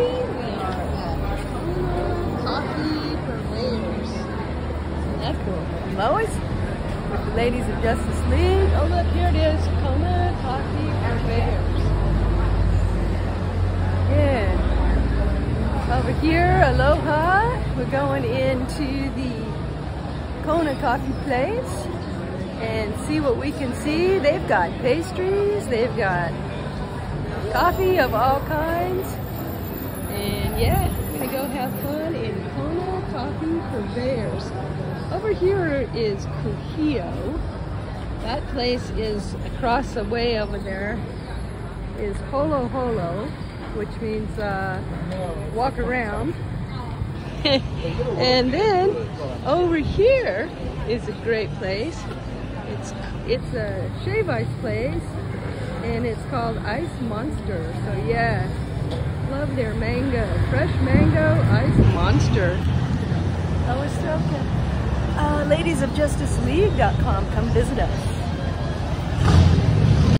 Currently, we are at Kona Coffee Purveyors. That's cool. Lois with the Ladies of Justice League. Oh look, here it is, Kona Coffee Purveyors. Yeah. Over here, aloha. We're going into the Kona Coffee place and see what we can see. They've got pastries, they've got coffee of all kinds. And yeah, we're gonna go have fun in Kona Coffee Purveyors. Over here is Kuhio. That place is across the way over there is Holo Holo, which means walk around. And then over here is a great place. It's a shave ice place. And it's called Ice Monster. So yeah, love their mango, fresh mango Ice Monster. Oh, it's so good. LadiesofJusticeLeague.com, come visit us.